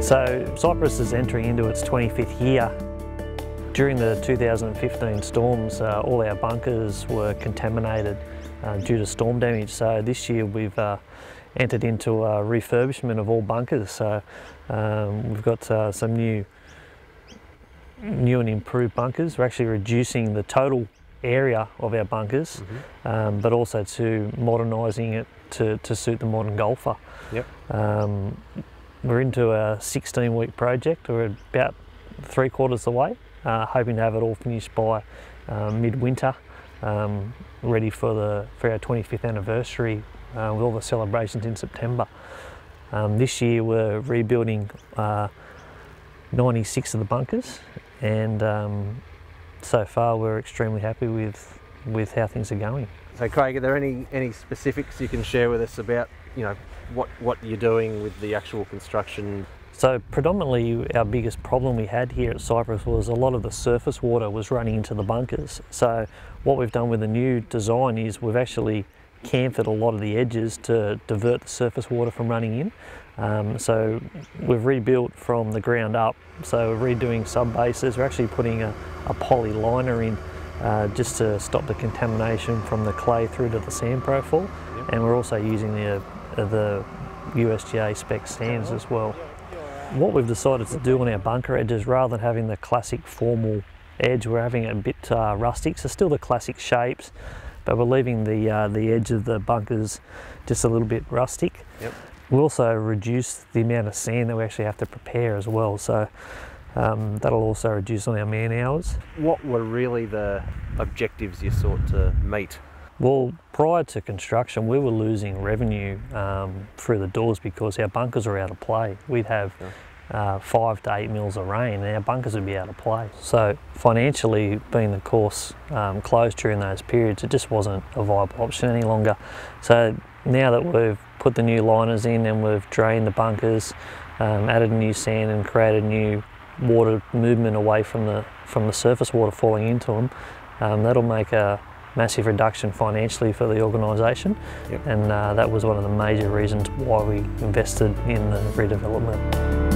So Cypress is entering into its 25th year. During the 2015 storms, all our bunkers were contaminated due to storm damage. So this year we've entered into a refurbishment of all bunkers. So we've got some new and improved bunkers. We're actually reducing the total area of our bunkers, but also to modernising it to suit the modern golfer. Yep. We're into a 16-week project. We're about 3/4 the way, hoping to have it all finished by midwinter, ready for our 25th anniversary with all the celebrations in September. This year we're rebuilding 96 of the bunkers, and so far we're extremely happy with how things are going. So Craig, are there any specifics you can share with us about, you know, what you're doing with the actual construction? So predominantly our biggest problem we had here at Cypress was a lot of the surface water was running into the bunkers. So what we've done with the new design is we've actually chamfered a lot of the edges to divert the surface water from running in. So we've rebuilt from the ground up. So we're redoing sub-bases. We're actually putting a poly liner in just to stop the contamination from the clay through to the sand profile. Yep. And we're also using the USGA spec sands as well. What we've decided to do on our bunker edges, rather than having the classic formal edge, we're having it a bit rustic, so still the classic shapes, but we're leaving the edge of the bunkers just a little bit rustic. Yep. We also reduce the amount of sand that we actually have to prepare as well, so that'll also reduce on our man hours. What were really the objectives you sought to meet? Well, prior to construction, we were losing revenue through the doors because our bunkers were out of play. We'd have 5 to 8 mils of rain and our bunkers would be out of play. So financially, being the course closed during those periods, it just wasn't a viable option any longer. So now that we've put the new liners in and we've drained the bunkers, added new sand and created new water movement away from the surface water falling into them, that'll make a massive reduction financially for the organisation. Yep. And that was one of the major reasons why we invested in the redevelopment.